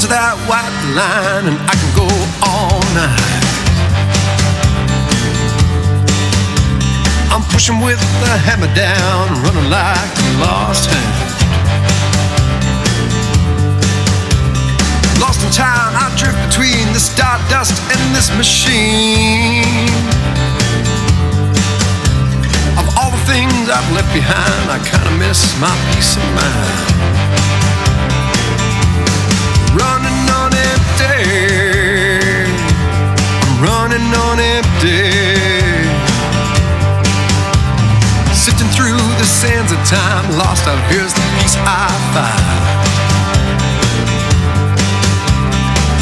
touch that white line, and I can go all night. I'm pushing with the hammer down, running like a lost hound. Lost in time, I drift between the stardust and this machine. Of all the things I've left behind, I kinda miss my peace of mind. Running on empty, I'm running on empty. Sifting through the sands of time, lost out, here's the peace I find.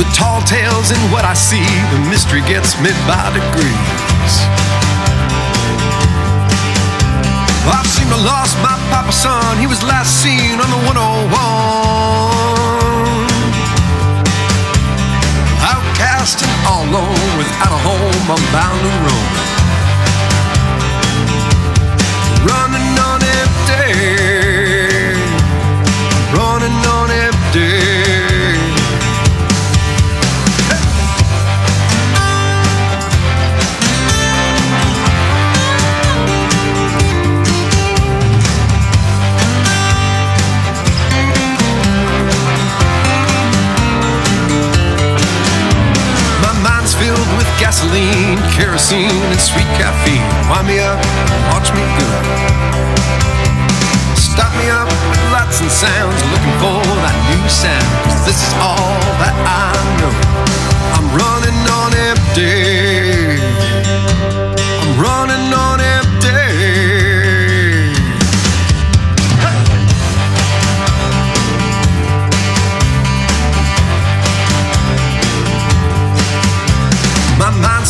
The tall tales in what I see, the mystery gets me by degrees. I've seemed to lost my papa's son, he was last seen on the 101. Outcast and all alone, without a home, I'm bound to roam. Running on empty, running on empty. Gasoline, kerosene, and sweet caffeine. Wind me up, watch me good. Stop me up with lots and sounds, looking for that new sound. This is all that I know. I'm running on empty, I'm running on empty.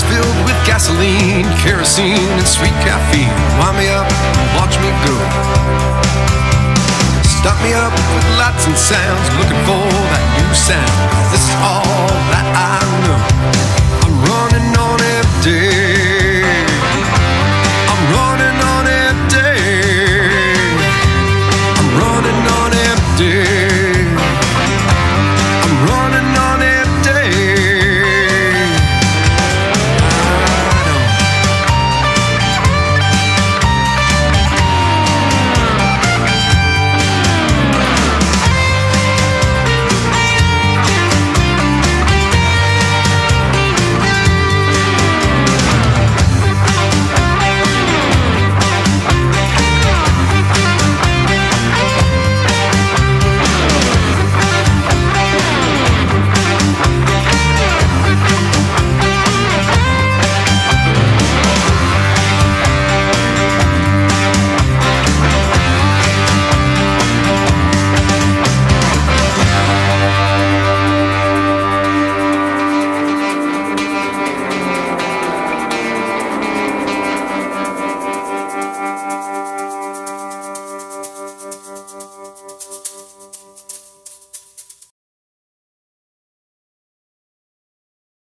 Filled with gasoline, kerosene, and sweet caffeine. Wind me up, watch me go. Stop me up with lots and sounds, looking for that new sound. This is all that I know.